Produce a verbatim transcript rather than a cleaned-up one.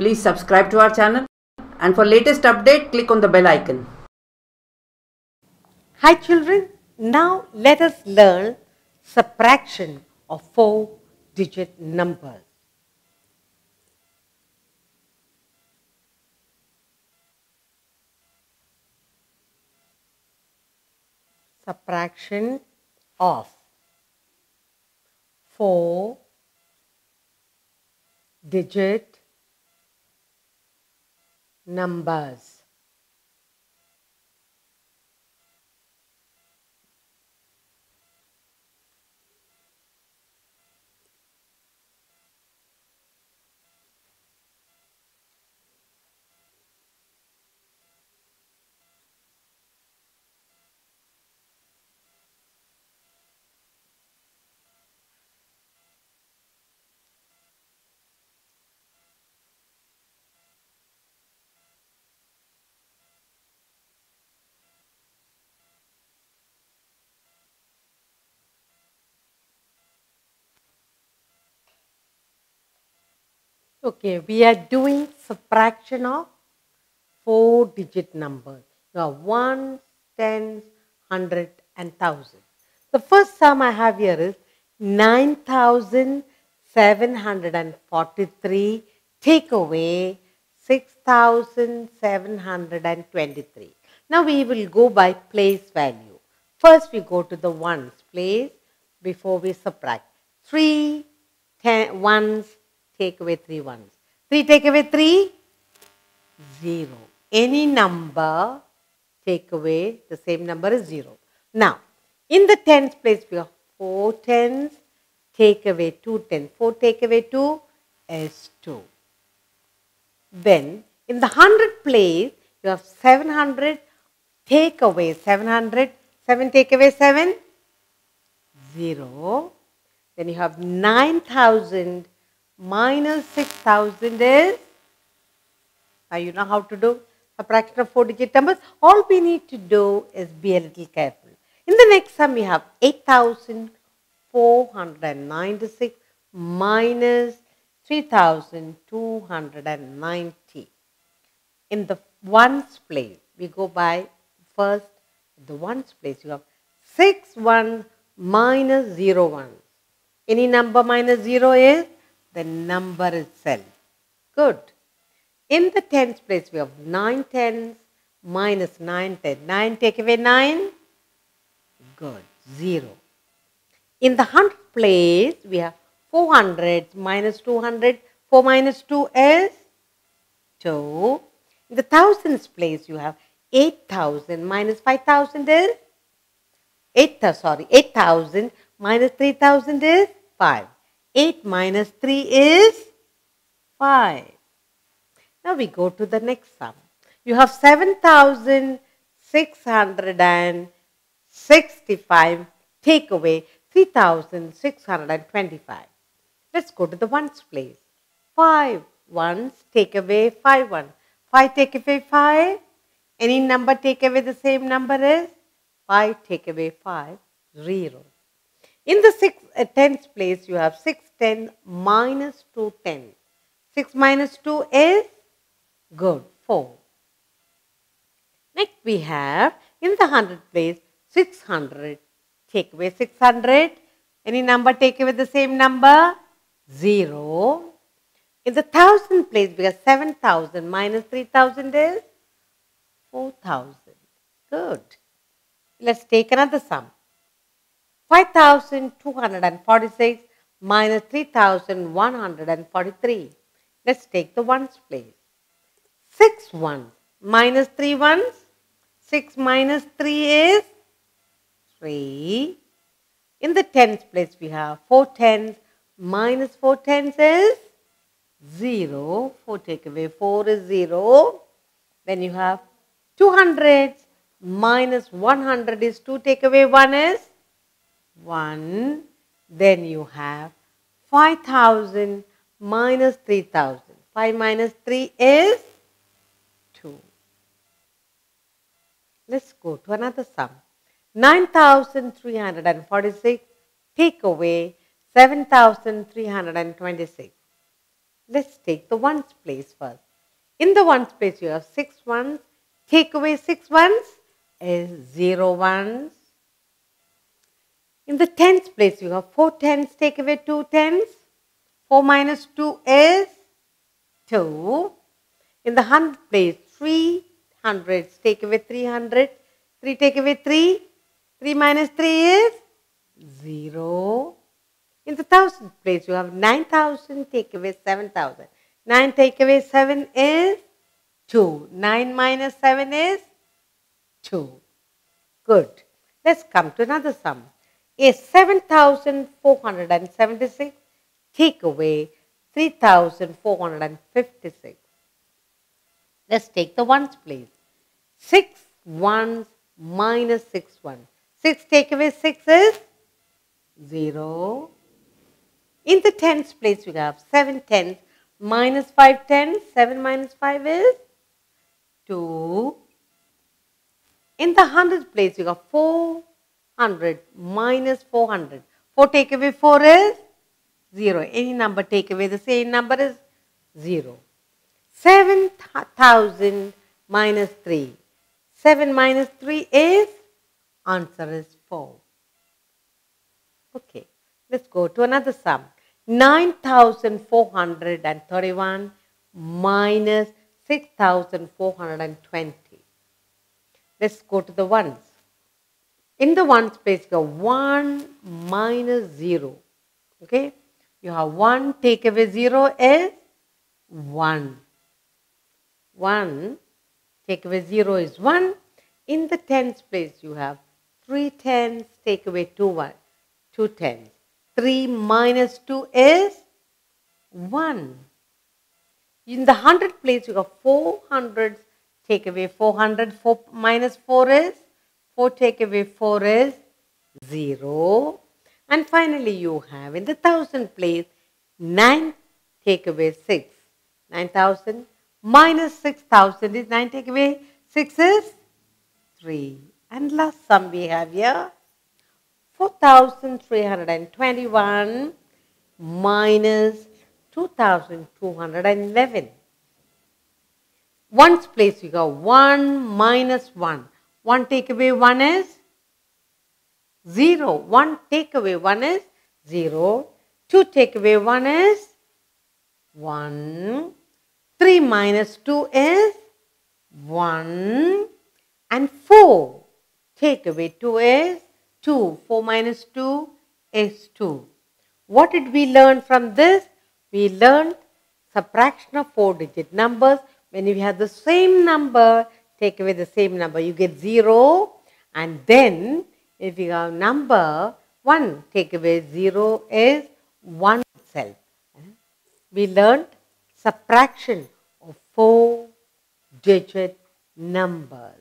Please subscribe to our channel, and for latest update, click on the bell icon. Hi children, now let us learn subtraction of four digit numbers. Subtraction of four digit numbers. Okay, we are doing subtraction of four digit numbers. Now one, ten, hundred and thousand. The first sum I have here is nine thousand seven hundred forty-three take away six thousand seven hundred twenty-three. Now we will go by place value. First we go to the ones place before we subtract. Three ten, ones, take away three ones. three take away three, zero. Any number take away the same number is zero. Now, in the tens place we have four tens, take away two tens. four take away two is two. Then, in the hundred place, you have seven hundred, take away seven hundred. seven take away seven, zero. Then you have nine thousand. Minus six thousand is, now you know how to do subtraction of four digit numbers. All we need to do is be a little careful. In the next sum we have eight thousand four hundred ninety-six minus three thousand two hundred ninety. In the ones place, we go by first the ones place. You have six ones minus zero ones. Any number minus zero is the number itself. Good. In the tens place, we have nine tens minus nine tens. nine take away nine. Good. zero. In the hundred place, we have four hundred minus two hundred. four minus two is two. In the thousands place, you have eight thousand minus five thousand is eight, sorry, eight thousand minus three thousand is five. eight minus three is five. Now we go to the next sum. You have seven thousand six hundred sixty-five take away three thousand six hundred twenty-five. Let's go to the ones place. five ones take away five ones. five take away five. Any number take away the same number is five take away five, zero. In the six, uh, tens place, you have six tens minus two tens. six minus two is good, four. Next we have, in the hundred place, six hundred. Take away six hundred. Any number take away the same number? zero. In the thousand place, we have seven thousand minus three thousand is four thousand. Good. Let's take another sum. five thousand two hundred forty-six minus three thousand one hundred forty-three. Let's take the ones place. six ones minus three ones. six minus three is three. In the tens place we have four tens minus four tens is zero. four take away four is zero. Then you have two hundreds minus one hundred is two take away one is one. Then you have five thousand minus three thousand. five minus three is two. Let's go to another sum. nine thousand three hundred forty-six take away seven thousand three hundred twenty-six. Let's take the ones place first. In the ones place, you have six ones. Take away six ones is zero ones. In the tens place, you have four tens. Take away two tens. four minus two is two. In the hundred place, three hundreds. Take away three hundred. three take away three. three minus three is zero. In the thousand place, you have nine thousand, take away seven thousand. nine take away seven is two. nine minus seven is two. Good. Let's come to another sum. Is seven thousand four hundred seventy-six, take away three thousand four hundred fifty-six. Let's take the ones place. six ones minus six ones. six take away six is zero. In the tens place, we have seven tens minus five tens. seven minus five is two. In the hundred place, you got four hundred minus four hundred. four take away four is zero. Any number take away the same number is zero. seven thousand minus three. seven minus three is, answer is four. Okay. Let's go to another sum. nine thousand four hundred thirty-one minus six thousand four hundred twenty. Let's go to the ones. In the ones place, you have one minus zero. Okay? You have one, take away zero is one. one, take away zero is one. In the tens place, you have three tens, take away two one, two tens. three minus two is one. In the hundred place, you have four hundreds. Take away four hundred. four minus four is four. Take away four is zero. And finally, you have in the thousand place, nine. Take away six. Nine thousand minus six thousand is nine. Take away six is three. And last sum we have here. four thousand three hundred twenty-one minus two thousand two hundred eleven. Ones place, you go one minus one. one take away one is zero. one take away one is zero. two take away one is one. three minus two is one. And four take away two is two. four minus two is two. What did we learn from this? We learned subtraction of four digit numbers. When you have the same number, take away the same number, you get zero. And then if you have number one, take away zero is one itself. We learned subtraction of four digit numbers.